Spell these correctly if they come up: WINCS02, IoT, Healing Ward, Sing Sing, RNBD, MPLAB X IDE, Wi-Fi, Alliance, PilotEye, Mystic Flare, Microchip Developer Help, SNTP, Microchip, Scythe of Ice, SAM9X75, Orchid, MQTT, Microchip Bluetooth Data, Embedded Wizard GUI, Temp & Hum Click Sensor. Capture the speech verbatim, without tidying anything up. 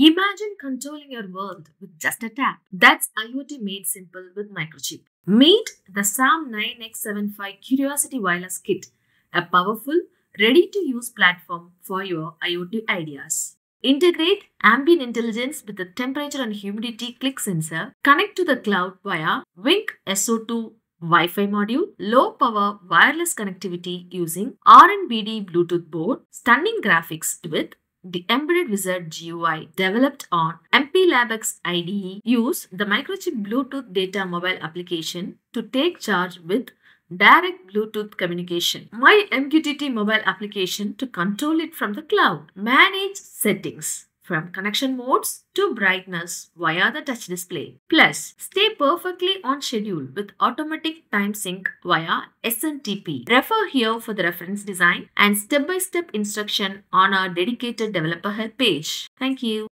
Imagine controlling your world with just a tap. That's IoT made simple with Microchip. Meet the SAM nine X seventy-five Curiosity Wireless Kit, a powerful, ready-to-use platform for your IoT ideas. Integrate ambient intelligence with the temperature and humidity click sensor. Connect to the cloud via WINCS zero two Wi-Fi module. Low-power wireless connectivity using R N B D Bluetooth board. Stunning graphics with the Embedded Wizard G U I developed on MPLAB X I D E. Use the Microchip Bluetooth Data mobile application to take charge with direct Bluetooth communication. My M Q T T mobile application to control it from the cloud. Manage settings from connection modes to brightness via the touch display. Plus, stay perfectly on schedule with automatic time sync via S N T P. Refer here for the reference design and step-by-step instruction on our dedicated developer help page. Thank you.